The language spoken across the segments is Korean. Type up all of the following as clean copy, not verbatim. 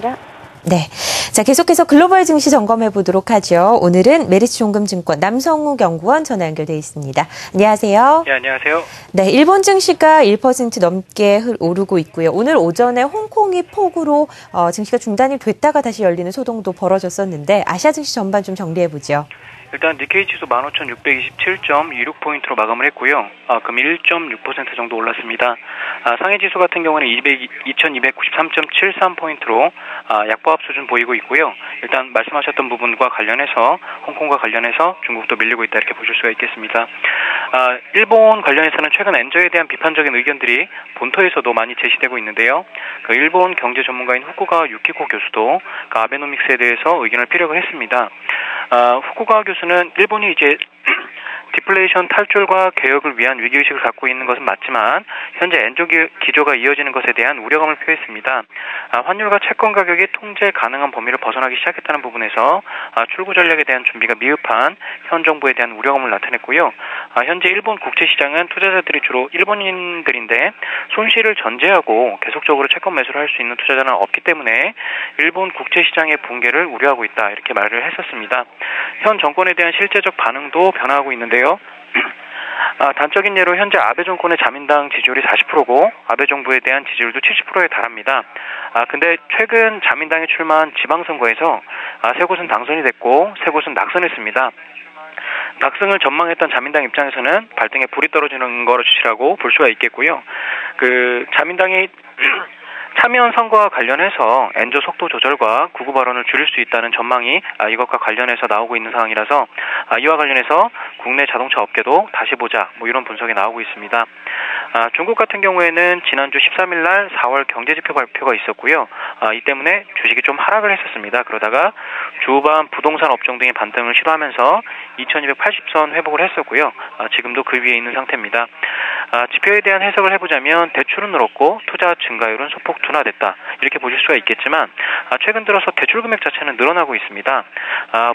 감사합니다. 네, 자 계속해서 글로벌 증시 점검해 보도록 하죠. 오늘은 메리츠종금증권 남성욱 연구원 전화 연결돼 있습니다. 안녕하세요. 네, 안녕하세요. 네, 일본 증시가 1% 넘게 오르고 있고요. 오늘 오전에 홍콩이 폭우로 증시가 중단이 됐다가 다시 열리는 소동도 벌어졌었는데 아시아 증시 전반 좀 정리해 보죠. 일단 니케이치수 15,627.26포인트로 마감을 했고요. 금일 1.6% 정도 올랐습니다. 상해지수 같은 경우는 2293.73포인트로 약보합 수준 보이고 있고요. 일단 말씀하셨던 부분과 관련해서 홍콩과 관련해서 중국도 밀리고 있다 이렇게 보실 수가 있겠습니다. 일본 관련해서는 최근 엔저에 대한 비판적인 의견들이 본토에서도 많이 제시되고 있는데요. 그 일본 경제 전문가인 후쿠가와 유키코 교수도 그 아베노믹스에 대해서 의견을 피력을 했습니다. 후쿠가와 교수는 일본이 이제 디플레이션 탈출과 개혁을 위한 위기의식을 갖고 있는 것은 맞지만 현재 엔조 기조가 이어지는 것에 대한 우려감을 표했습니다. 환율과 채권 가격이 통제 가능한 범위를 벗어나기 시작했다는 부분에서 출구 전략에 대한 준비가 미흡한 현 정부에 대한 우려감을 나타냈고요. 현재 일본 국제시장은 투자자들이 주로 일본인들인데 손실을 전제하고 계속적으로 채권 매수를 할 수 있는 투자자는 없기 때문에 일본 국제시장의 붕괴를 우려하고 있다 이렇게 말을 했었습니다. 현 정권에 대한 실제적 반응도 변화하고 있는데요. 단적인 예로 현재 아베 정권의 자민당 지지율이 40%고 아베 정부에 대한 지지율도 70%에 달합니다. 근데 최근 자민당이 출마한 지방선거에서 세 곳은 당선이 됐고 세 곳은 낙선했습니다. 낙승을 전망했던 자민당 입장에서는 발등에 불이 떨어지는 거를 주시라고 볼 수가 있겠고요. 그 자민당이 참여연 선거와 관련해서 엔조 속도 조절과 구구 발언을 줄일 수 있다는 전망이 이것과 관련해서 나오고 있는 상황이라서 이와 관련해서 국내 자동차 업계도 다시 보자 뭐 이런 분석이 나오고 있습니다. 중국 같은 경우에는 지난주 13일 날 4월 경제지표 발표가 있었고요. 이 때문에 주식이 좀 하락을 했었습니다. 그러다가 주반 부동산 업종 등의 반등을 시도하면서 2280선 회복을 했었고요. 지금도 그 위에 있는 상태입니다. 지표에 대한 해석을 해보자면 대출은 늘었고 투자 증가율은 소폭 둔화됐다 이렇게 보실 수가 있겠지만 최근 들어서 대출 금액 자체는 늘어나고 있습니다.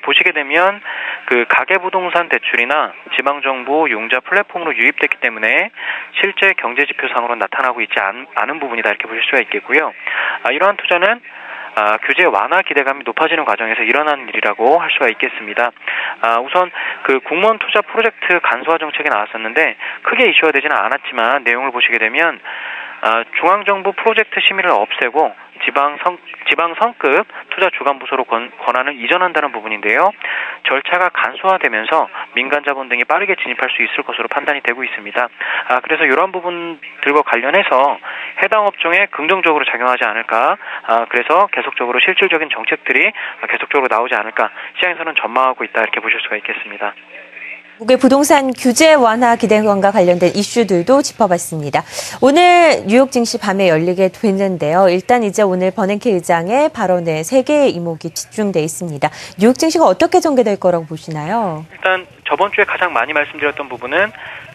보시게 되면 그 가계부동산 대출이나 지방정부 용자 플랫폼으로 유입됐기 때문에 실제 경제지표상으로 나타나고 있지 않은 부분이다 이렇게 보실 수가 있겠고요. 이러한 투자는 규제 완화 기대감이 높아지는 과정에서 일어난 일이라고 할 수가 있겠습니다. 우선 그 공무원 투자 프로젝트 간소화 정책이 나왔었는데 크게 이슈화 되지는 않았지만 내용을 보시게 되면 중앙정부 프로젝트 심의를 없애고 지방성급 투자 주관부서로 권한을 이전한다는 부분인데요. 절차가 간소화되면서 민간자본 등이 빠르게 진입할 수 있을 것으로 판단이 되고 있습니다. 그래서 이러한 부분들과 관련해서 해당 업종에 긍정적으로 작용하지 않을까, 그래서 계속적으로 실질적인 정책들이 계속적으로 나오지 않을까 시장에서는 전망하고 있다 이렇게 보실 수가 있겠습니다. 미국의 부동산 규제 완화 기대감과 관련된 이슈들도 짚어봤습니다. 오늘 뉴욕 증시 밤에 열리게 됐는데요. 일단 이제 오늘 버냉키 의장의 발언에 세 개의 이목이 집중돼 있습니다. 뉴욕 증시가 어떻게 전개될 거라고 보시나요? 일단 저번 주에 가장 많이 말씀드렸던 부분은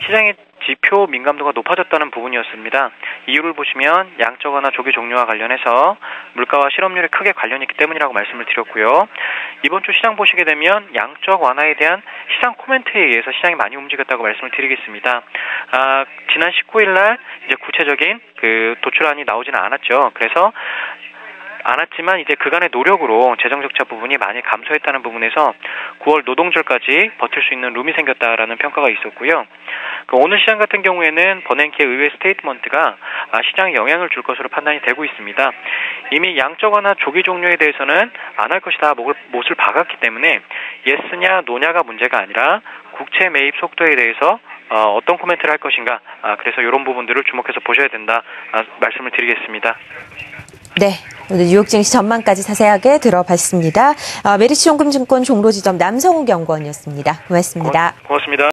시장의 지표 민감도가 높아졌다는 부분이었습니다. 이유를 보시면 양적 완화 조기 종료와 관련해서 물가와 실업률이 크게 관련이 있기 때문이라고 말씀을 드렸고요. 이번 주 시장 보시게 되면 양적 완화에 대한 시장 코멘트에 의해서 시장이 많이 움직였다고 말씀을 드리겠습니다. 지난 19일 날 이제 구체적인 그 도출안이 나오지는 않았죠. 그래서 않았지만 이제 그간의 노력으로 재정적자 부분이 많이 감소했다는 부분에서 9월 노동절까지 버틸 수 있는 룸이 생겼다라는 평가가 있었고요. 오늘 시장 같은 경우에는 버냉키의 의회 스테이트먼트가 시장에 영향을 줄 것으로 판단이 되고 있습니다. 이미 양적 완화 조기 종료에 대해서는 안 할 것이다 못을 박았기 때문에 예스냐 노냐가 문제가 아니라 국채 매입 속도에 대해서 어떤 코멘트를 할 것인가, 그래서 이런 부분들을 주목해서 보셔야 된다 말씀을 드리겠습니다. 네, 오늘 뉴욕 증시 전망까지 자세하게 들어봤습니다. 메리츠종금증권 종로지점 남성욱 연구원이었습니다. 고맙습니다. 고맙습니다.